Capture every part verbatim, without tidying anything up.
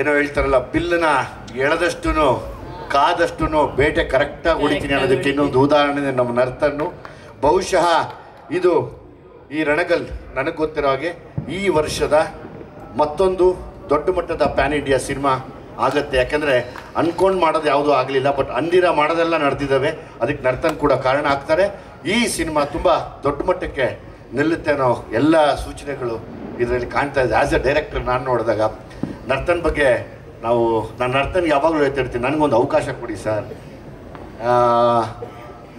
ಏನೋ ಹೇಳ್ತಾರಲ್ಲ, ಬಿಲ್ಲನ ಎಳೆದಷ್ಟುನೋ ಕಾದಷ್ಟುನೋ ಬೇಟೆ ಕರೆಕ್ಟಾಗಿ ಹೊಡಿತೀನಿ ಅನ್ನೋದಕ್ಕೆ ಇನ್ನೊಂದು ಉದಾಹರಣೆ ನಮ್ಮ ನರ್ತನ್ನು. ಬಹುಶಃ ಇದು ಈ ರಣಗಲ್ ನನಗೆ ಗೊತ್ತಿರೋ ಹಾಗೆ ಈ ವರ್ಷದ ಮತ್ತೊಂದು ದೊಡ್ಡ ಮಟ್ಟದ ಪ್ಯಾನ್ ಇಂಡಿಯಾ ಸಿನಿಮಾ ಆಗುತ್ತೆ. ಯಾಕೆಂದರೆ ಅಂದ್ಕೊಂಡು ಮಾಡೋದು ಯಾವುದೂ ಆಗಲಿಲ್ಲ, ಬಟ್ ಅಂದಿರ ಮಾಡೋದೆಲ್ಲ ನಡೆದಿದ್ದಾವೆ. ಅದಕ್ಕೆ ನರ್ತನ್ ಕೂಡ ಕಾರಣ ಆಗ್ತಾರೆ. ಈ ಸಿನಿಮಾ ತುಂಬ ದೊಡ್ಡ ಮಟ್ಟಕ್ಕೆ ನಿಲ್ಲುತ್ತೆ ಅನ್ನೋ ಎಲ್ಲ ಸೂಚನೆಗಳು ಇದರಲ್ಲಿ ಕಾಣ್ತಾ ಇದೆ. ಆ್ಯಸ್ ಎ ಡೈರೆಕ್ಟರ್ ನಾನು ನೋಡಿದಾಗ ನರ್ತನ್ ಬಗ್ಗೆ ನಾವು ನಾನು ನರ್ತನ್ಗೆ ಯಾವಾಗಲೂ ಹೇಳ್ತಿರ್ತೀನಿ, ನನಗೊಂದು ಅವಕಾಶ ಕೊಡಿ ಸರ್.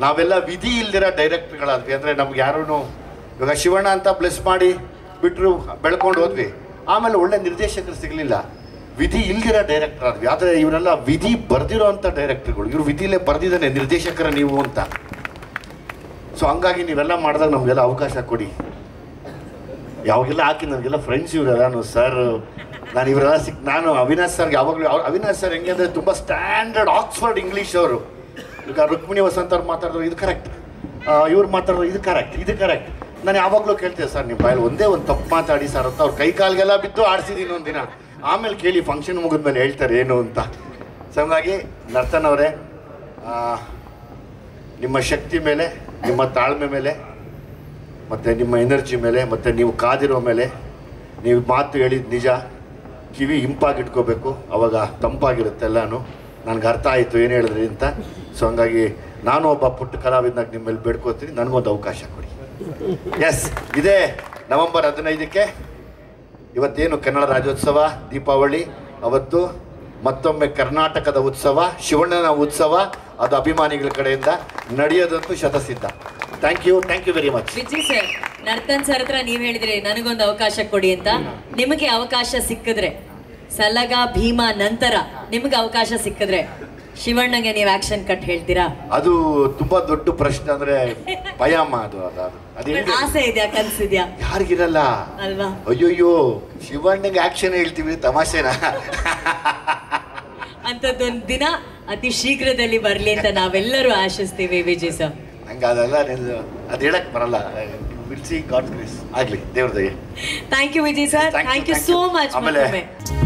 ನಾವೆಲ್ಲ ವಿಧಿ ಇಲ್ದಿರೋ ಡೈರೆಕ್ಟ್ರುಗಳಾದ್ವಿ. ಅಂದರೆ ನಮ್ಗೆ ಯಾರೂ ಇವಾಗ ಶಿವಣ್ಣ ಅಂತ ಬ್ಲೆಸ್ ಮಾಡಿ ಬಿಟ್ಟರು, ಬೆಳ್ಕೊಂಡು ಹೋದ್ವಿ, ಆಮೇಲೆ ಒಳ್ಳೆ ನಿರ್ದೇಶಕರು ಸಿಗಲಿಲ್ಲ, ವಿಧಿ ಇಲ್ದಿರೋ ಡೈರೆಕ್ಟರ್ ಆದ್ವಿ. ಆದರೆ ಇವರೆಲ್ಲ ವಿಧಿ ಬರೆದಿರೋ ಅಂಥ ಡೈರೆಕ್ಟ್ರುಗಳು, ಇವರು ವಿಧಿಲೇ ಬರೆದಿದ್ದಾನೆ ನಿರ್ದೇಶಕರ ನೀವು ಅಂತ. ಸೊ ಹಂಗಾಗಿ ನೀವೆಲ್ಲ ಮಾಡಿದಾಗ ನಮಗೆಲ್ಲ ಅವಕಾಶ ಕೊಡಿ. ಯಾವಾಗೆಲ್ಲ ಹಾಕಿ ನಮಗೆಲ್ಲ ಫ್ರೆಂಡ್ಸ್ ಇವರೆಲ್ಲ. ನಾನು ಸರ್ ನಾನು ಇವರೆಲ್ಲ ಸಿಕ್ ನಾನು ಅವಿನಾಶ್ ಸರ್ಗೆ ಯಾವಾಗಲೂ ಅವ್ರು ಅವಿನಾಶ್ ಸರ್ ಹೆಂಗೆ ಅಂದರೆ ತುಂಬ ಸ್ಟ್ಯಾಂಡರ್ಡ್ ಆಕ್ಸ್ಫರ್ಡ್ ಇಂಗ್ಲೀಷ್ ಅವರು. ಈಗ ರುಕ್ಮಿಣಿ ವಸಂತ್ ಅವ್ರು ಮಾತಾಡಿದ್ರು ಇದು ಕರೆಕ್ಟ್, ಇವ್ರು ಮಾತಾಡಿದ್ರು ಇದು ಕರೆಕ್ಟ್, ಇದು ಕರೆಕ್ಟ್. ನಾನು ಯಾವಾಗಲೂ ಕೇಳ್ತೇನೆ ಸರ್ ನಿಮ್ಮ ಬಾಯಲ್ಲಿ ಒಂದೇ ಒಂದು ತಪ್ಪು ಮಾತಾಡಿ ಸರ್ ಅಂತ. ಅವ್ರು ಕೈ ಕಾಲಿಗೆಲ್ಲ ಬಿದ್ದು ಆಡಿಸಿದ್ದೀನಿ ಒಂದು ದಿನ, ಆಮೇಲೆ ಕೇಳಿ ಫಂಕ್ಷನ್ ಮುಗಿದ್ಮೇಲೆ ಹೇಳ್ತಾರೆ ಏನು ಅಂತ. ಸೊ ಹಂಗಾಗಿ ನರ್ತನ್ ಅವರೇ, ನಿಮ್ಮ ಶಕ್ತಿ ಮೇಲೆ, ನಿಮ್ಮ ತಾಳ್ಮೆ ಮೇಲೆ, ಮತ್ತು ನಿಮ್ಮ ಎನರ್ಜಿ ಮೇಲೆ, ಮತ್ತು ನೀವು ಕಾದಿರೋ ಮೇಲೆ, ನೀವು ಮಾತು ಹೇಳಿದ ನಿಜ. ಕಿವಿ ಇಂಪಾಗಿಟ್ಕೋಬೇಕು, ಅವಾಗ ತಂಪಾಗಿರುತ್ತೆ ಎಲ್ಲನೂ. ನನಗೆ ಅರ್ಥ ಆಯಿತು ಏನು ಹೇಳಿದ್ರಿ ಅಂತ. ಸೊ ಹಂಗಾಗಿ ನಾನು ಒಬ್ಬ ಪುಟ್ಟ ಕಲಾವಿದನಾಗಿ ನಿಮ್ಮ ಮೇಲೆ ಬೇಡ್ಕೋತೀನಿ, ನನಗೊಂದು ಅವಕಾಶ ಕೊಡಿ. ಎಸ್, ಇದೇ ನವೆಂಬರ್ ಹದಿನೈದಕ್ಕೆ ಇವತ್ತೇನು ಕನ್ನಡ ರಾಜ್ಯೋತ್ಸವ, ದೀಪಾವಳಿ, ಅವತ್ತು ಮತ್ತೊಮ್ಮೆ ಕರ್ನಾಟಕದ ಉತ್ಸವ, ಶಿವಣ್ಣನ ಉತ್ಸವ, ಅದು ಅಭಿಮಾನಿಗಳ ಕಡೆಯಿಂದ ನಡೆಯೋದಂತೂ ಶತಸಿದ್ಧ. Thank you, thank you very much. Vijay sir, Nartan sir ಹತ್ರ ನೀವು ಹೇಳಿದ್ರೆ ನನಗೊಂದು ಅವಕಾಶ ಕೊಡಿ ಅಂತ. ನಿಮಗೆ ಅವಕಾಶ ಸಿಕ್ಕಿದ್ರೆ, ಸಲಗ ಭೀಮಾ ನಂತರ ನಿಮಗೆ ಅವಕಾಶ ಸಿಕ್ಕಿದ್ರೆ ಶಿವಣ್ಣಗೆ ನೀವು ಆಕ್ಷನ್ ಕಟ್ ಹೇಳ್ತೀರಾ? ಅದು ತುಂಬಾ ದೊಡ್ಡ ಪ್ರಶ್ನೆ. ಅಂದ್ರೆ ಭಯಮ್ಮ ಅದು ಅದು ಆಸೆ ಇದೆಯಾ, ಕನ್ಸಿದ್ಯಾ? ಯಾರಿಗಿರಲ್ಲ ಅಲ್ವಾ? ಅಯ್ಯೋಯ್ಯೋ ಶಿವಣ್ಣಗೆ ಆಕ್ಷನ್ ಹೇಳ್ತೀವಿ, ತಮಾಷೆನಾ? ಅಂತದೊಂದು ದಿನ ಅತಿ ಶೀಘ್ರದಲ್ಲಿ ಬರಲಿ ಅಂತ ನಾವೆಲ್ಲರೂ ಆಶಿಸ್ತೀವಿ ವಿಜಯ್ ಸರ್. ನಂಗೆ ಅದೆಲ್ಲ ಅದು ಹೇಳಕ್ ಬರಲ್ಲ. Will see, God grace. ಆಗ್ಲಿ, ದೇವ್ರ ದಯೆ. Thank you Vijay sir, thank you so much.